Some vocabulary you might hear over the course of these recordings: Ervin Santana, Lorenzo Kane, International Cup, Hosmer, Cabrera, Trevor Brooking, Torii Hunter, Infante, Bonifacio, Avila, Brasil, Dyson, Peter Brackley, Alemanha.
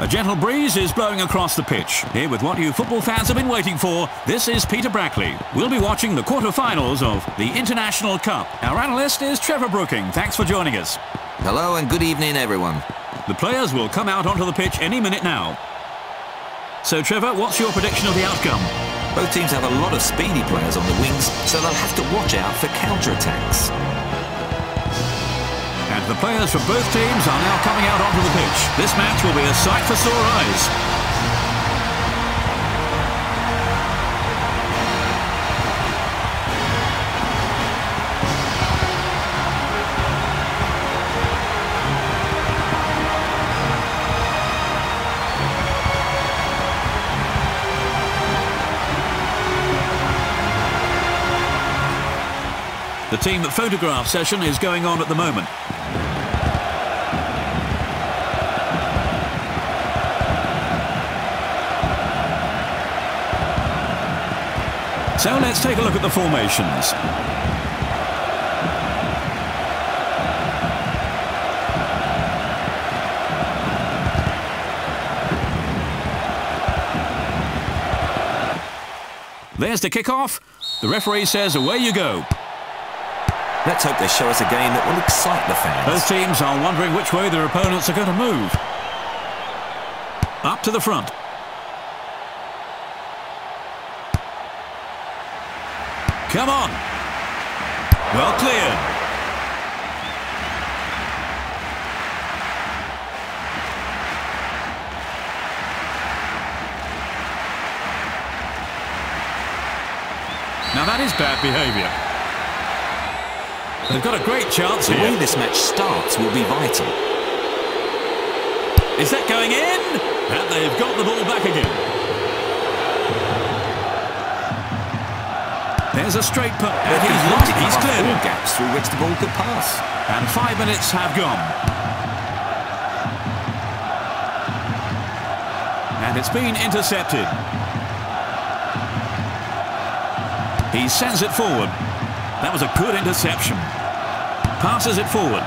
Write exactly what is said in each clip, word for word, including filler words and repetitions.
A gentle breeze is blowing across the pitch. Here with what you football fans have been waiting for, this is Peter Brackley. We'll be watching the quarter-finals of the International Cup. Our analyst is Trevor Brooking. Thanks for joining us. Hello and good evening, everyone. The players will come out onto the pitch any minute now. So, Trevor, what's your prediction of the outcome? Both teams have a lot of speedy players on the wings, so they'll have to watch out for counter-attacks. And the players from both teams are now coming out onto the pitch. This match will be a sight for sore eyes. The team photograph session is going on at the moment. So let's take a look at the formations. There's the kickoff. The referee says away you go. Let's hope they show us a game that will excite the fans. Both teams are wondering which way their opponents are going to move. Up to the front. Come on. Well cleared. Now that is bad behaviour. They've got a great chance here. The way this match starts will be vital. Is that going in? And they've got the ball back again. There's a straight put. And he's lost. He's cleared all gaps through which the ball could pass. And five minutes have gone. And it's been intercepted. He sends it forward. That was a good interception. Passes it forward.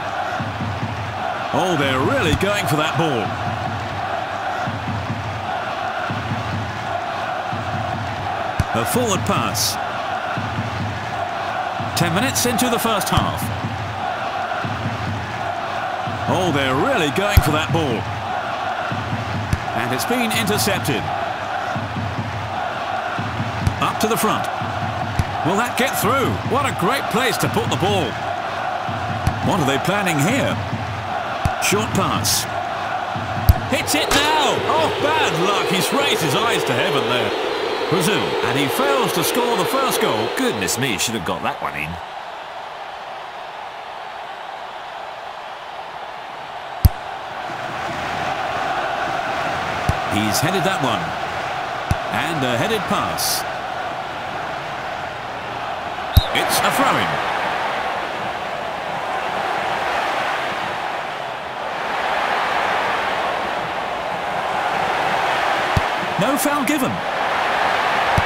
Oh, they're really going for that ball. A forward pass. Ten minutes into the first half. Oh, they're really going for that ball. And it's been intercepted. Up to the front. Will that get through? What a great place to put the ball. What are they planning here? Short pass. Hits it now! Oh, bad luck. He's raised his eyes to heaven there. Brazil, and he fails to score the first goal. Goodness me, should have got that one in. He's headed that one. And a headed pass. It's a throw-in. No foul given.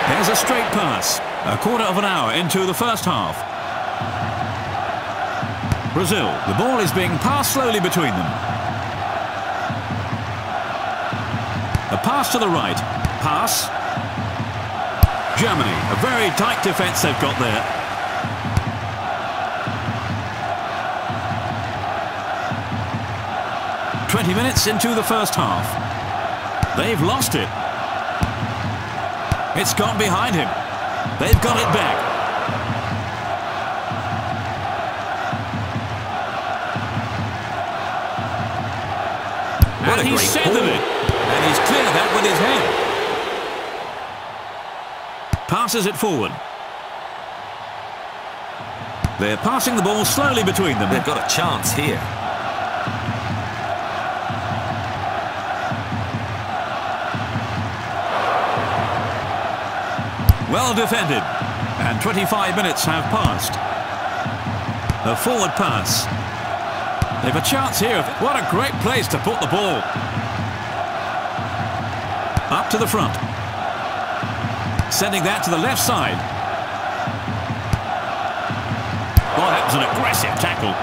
There's a straight pass. A quarter of an hour into the first half. Brazil, the ball is being passed slowly between them. A pass to the right. Pass. Germany, a very tight defence they've got there. twenty minutes into the first half. They've lost it. It's gone behind him. They've got it back. What and he centered it. And he's cleared that with his head. Passes it forward. They're passing the ball slowly between them. They've got a chance here. Well defended, and twenty-five minutes have passed. A forward pass. They've a chance here. What a great place to put the ball. Up to the front. Sending that to the left side. Well, that was an aggressive tackle.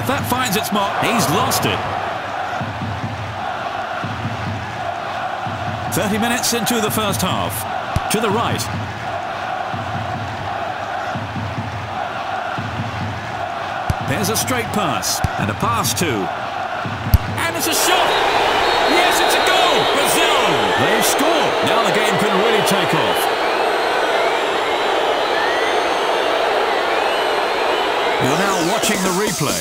If that finds its mark, he's lost it. thirty minutes into the first half. To the right. There's a straight pass. And a pass to. And it's a shot! Yes, it's a goal! Brazil! They've scored! Now the game can really take off. You're now watching the replay.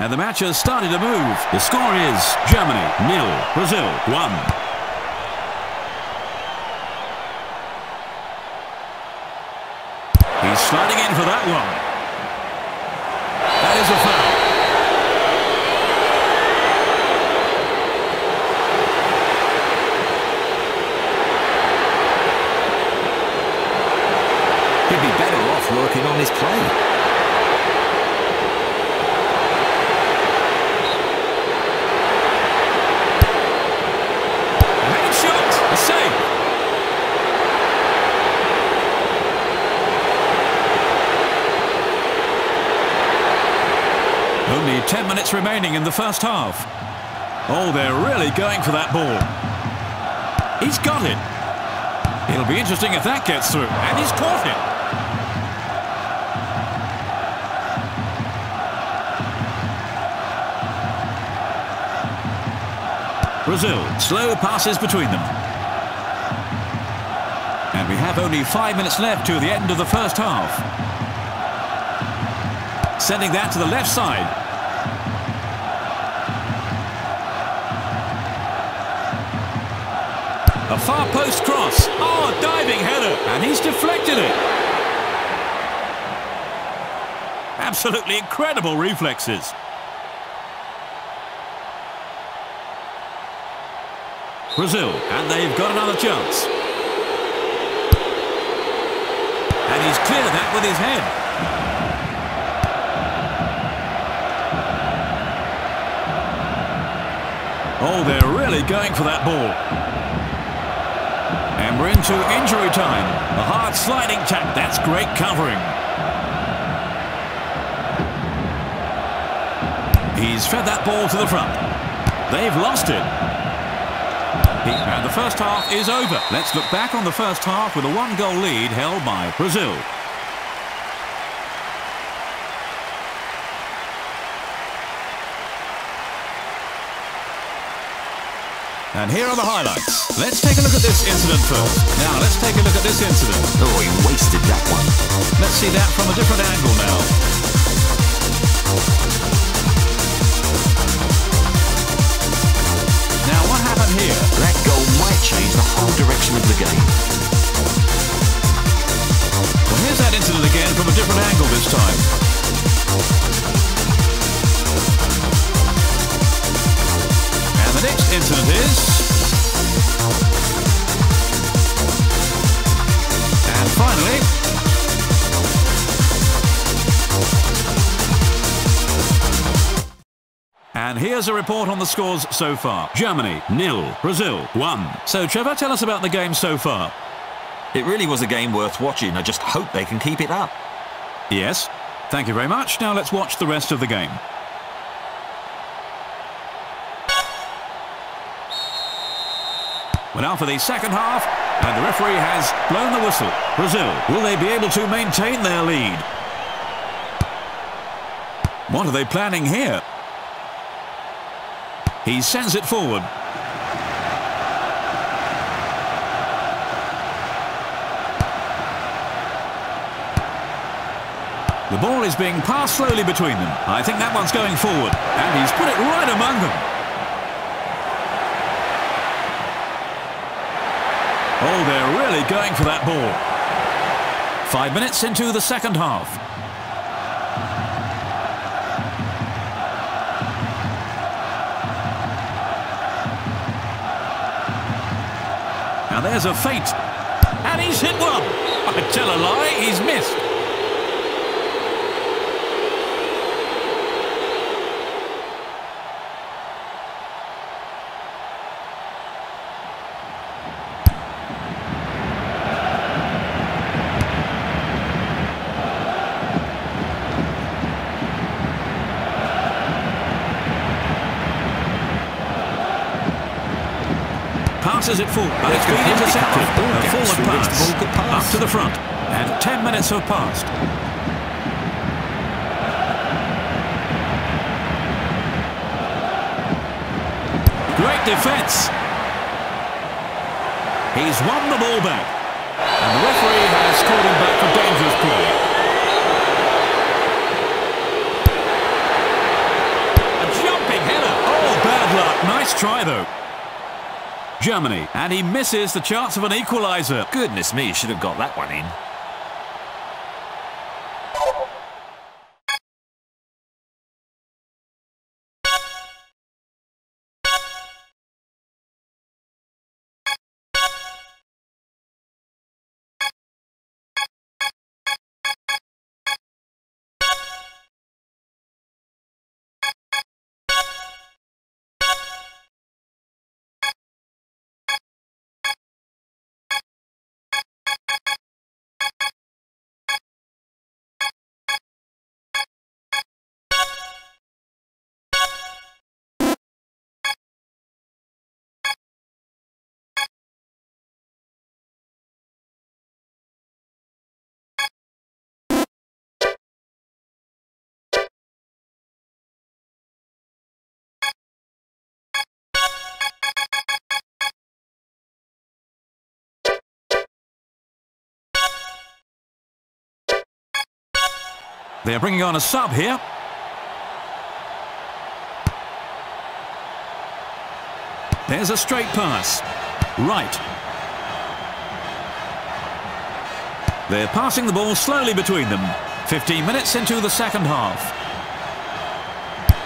And the match has started to move. The score is Germany nil, Brazil one. He's sliding in for that one. That is a foul. He'd be better off working on his play. Only ten minutes remaining in the first half. Oh, they're really going for that ball. He's got it. It'll be interesting if that gets through. And he's caught it. Brazil, slow passes between them. And we have only five minutes left to the end of the first half. Sending that to the left side. A far post cross. Oh, a diving header. And he's deflected it. Absolutely incredible reflexes. Brazil, and they've got another chance. And he's cleared that with his head. Oh, they're really going for that ball. And we're into injury time. A hard sliding tackle. That's great covering. He's fed that ball to the front. They've lost it. And the first half is over. Let's look back on the first half with a one-goal lead held by Brazil. And here are the highlights. Let's take a look at this incident first. Now, let's take a look at this incident. Oh, he wasted that one. Let's see that from a different angle now. Now, what happened here? That goal might change the whole direction of the game. Well, here's that incident again from a different angle this time. The next incident is, and finally, and here's a report on the scores so far. Germany nil, Brazil one. So Trevor, tell us about the game so far. It really was a game worth watching. I just hope they can keep it up. Yes, thank you very much. Now let's watch the rest of the game. Well, now for the second half, and the referee has blown the whistle. Brazil, will they be able to maintain their lead? What are they planning here? He sends it forward. The ball is being passed slowly between them. I think that one's going forward, and he's put it right among them. Oh, they're really going for that ball. Five minutes into the second half. Now there's a feint, and he's hit one. I tell a lie, he's missed. Passes it forward, but it's been intercepted. A forward pass, up to the front, and ten minutes have passed. Great defence. He's won the ball back, and the referee has called him back for dangerous play. A jumping header. Oh, bad luck. Nice try though. Germany, and he misses the chance of an equaliser. Goodness me, should have got that one in. They're bringing on a sub here. There's a straight pass. Right. They're passing the ball slowly between them. fifteen minutes into the second half.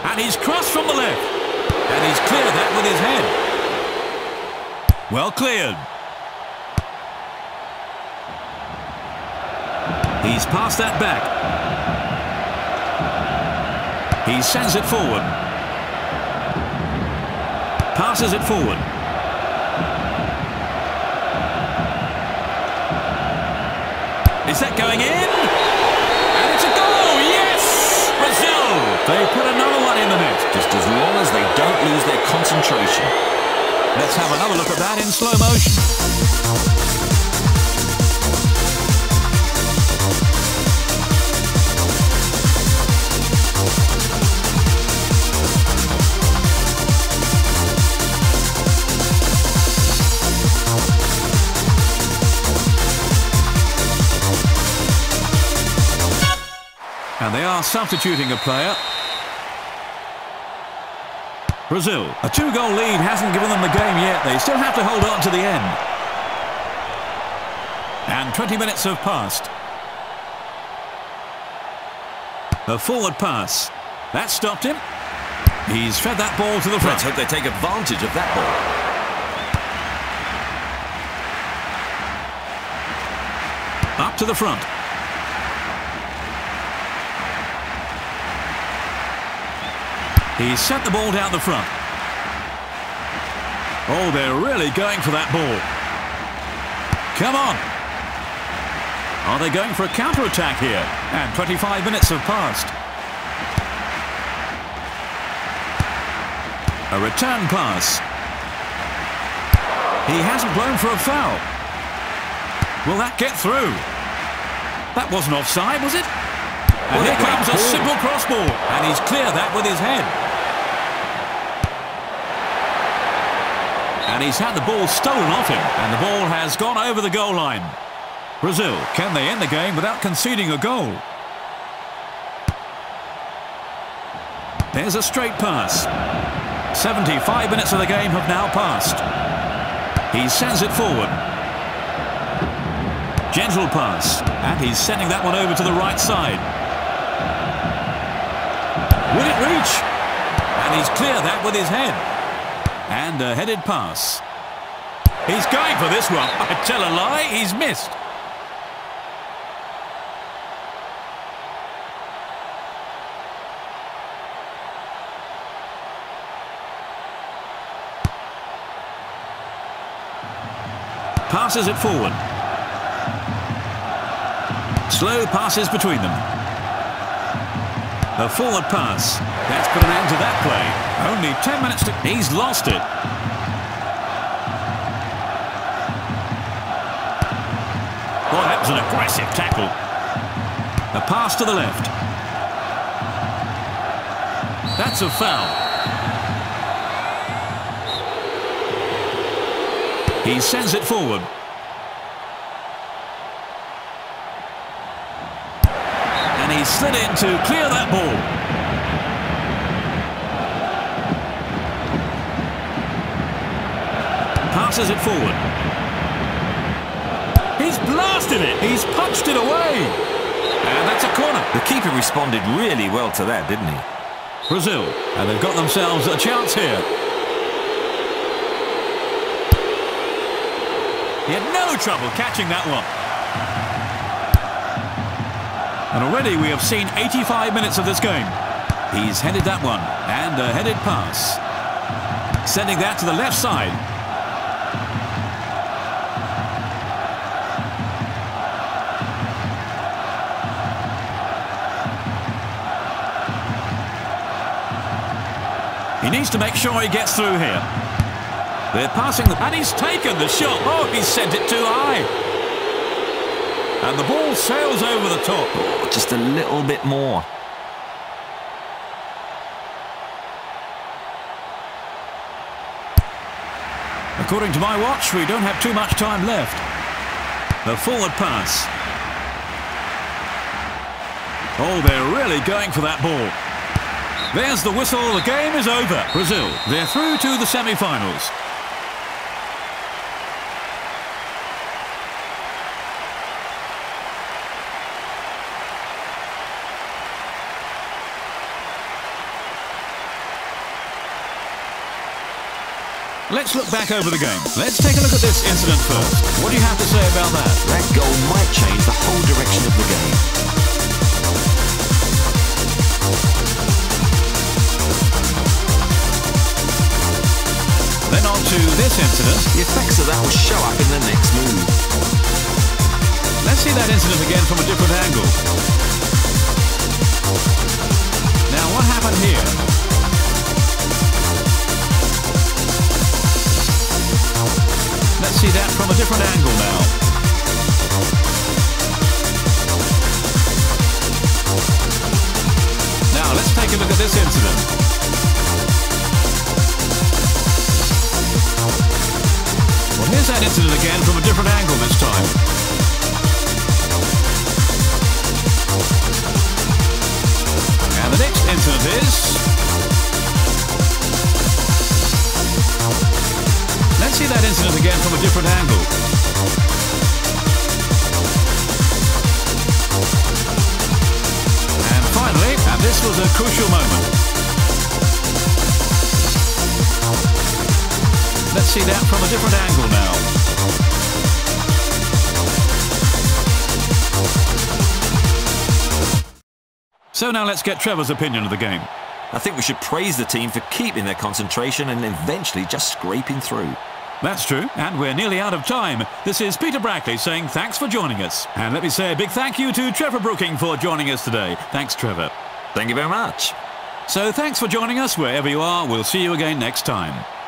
And he's crossed from the left. And he's cleared that with his head. Well cleared. He's passed that back. He sends it forward. Passes it forward. Is that going in? And it's a goal! Yes! Brazil! They put another one in the net. Just as long as they don't lose their concentration. Let's have another look at that in slow motion. And they are substituting a player. Brazil. A two-goal lead hasn't given them the game yet. They still have to hold on to the end. And twenty minutes have passed. A forward pass. That stopped him. He's fed that ball to the front. Let's hope they take advantage of that ball. Up to the front. He's sent the ball down the front. Oh, they're really going for that ball. Come on. Are they going for a counter-attack here? And twenty-five minutes have passed. A return pass. He hasn't blown for a foul. Will that get through? That wasn't offside, was it? And well, here comes a simple crossball, and he's cleared that with his head. And he's had the ball stolen off him, and the ball has gone over the goal line. Brazil, can they end the game without conceding a goal? There's a straight pass. seventy-five minutes of the game have now passed. He sends it forward. Gentle pass, and he's sending that one over to the right side. Will it reach? And he's cleared that with his head. And a headed pass. He's going for this one. I tell a lie, he's missed. Passes it forward. Slow passes between them. A forward pass. That's put an end to that play. Only ten minutes to... He's lost it. Well, that was an aggressive tackle. A pass to the left. That's a foul. He sends it forward. And he slid in to clear that ball. Passes it forward. He's blasted it. He's punched it away. And that's a corner. The keeper responded really well to that, didn't he? Brazil. And they've got themselves a chance here. He had no trouble catching that one. And already we have seen eighty-five minutes of this game. He's headed that one, and a headed pass. Sending that to the left side. He needs to make sure he gets through here. They're passing the... And he's taken the shot. Oh, he's sent it too high. And the ball sails over the top. Oh, just a little bit more. According to my watch, we don't have too much time left. A forward pass. Oh, they're really going for that ball. There's the whistle. The game is over. Brazil, they're through to the semi-finals. Let's look back over the game. Let's take a look at this incident first. What do you have to say about that? That goal might change the whole direction of the game. Then on to this incident. The effects of that will show up in the next move. Let's see that incident again from a different angle. Now, what happened here? Let's see that from a different angle now. Now, let's take a look at this incident. Well, here's that incident again from a different angle this time. And the next incident is... Let's see that incident again from a different angle. And finally, and this was a crucial moment. Let's see that from a different angle now. So now let's get Trevor's opinion of the game. I think we should praise the team for keeping their concentration and eventually just scraping through. That's true, and we're nearly out of time. This is Peter Brackley saying thanks for joining us. And let me say a big thank you to Trevor Brooking for joining us today. Thanks, Trevor. Thank you very much. So thanks for joining us wherever you are. We'll see you again next time.